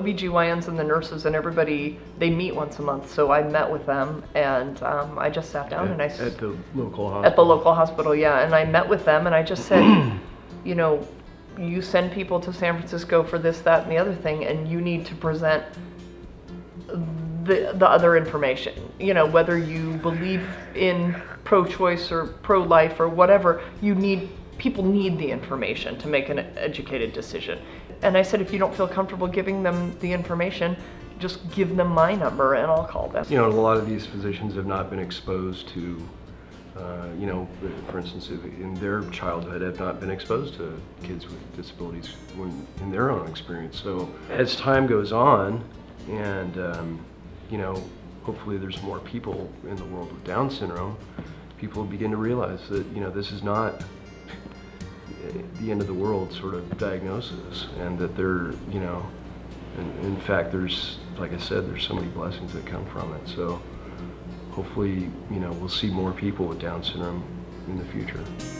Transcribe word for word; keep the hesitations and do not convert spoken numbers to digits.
O B G Y Ns and the nurses and everybody, they meet once a month. So I met with them, and um, I just sat down at, and I- At the local hospital. At the local hospital, yeah. And I met with them and I just said, you know, you send people to San Francisco for this, that, and the other thing, and you need to present the, the other information. You know, whether you believe in pro-choice or pro-life or whatever, you need, people need the information to make an educated decision. And I said, if you don't feel comfortable giving them the information, just give them my number and I'll call them. You know, a lot of these physicians have not been exposed to Uh, you know, for instance, in their childhood, have not been exposed to kids with disabilities when, in their own experience. So as time goes on, and um, you know, hopefully there's more people in the world with Down syndrome, people begin to realize that, you know, this is not the end of the world sort of diagnosis, and that they're, you know, in, in fact, there's, like I said, there's so many blessings that come from it. So hopefully, you know, we'll see more people with Down syndrome in the future.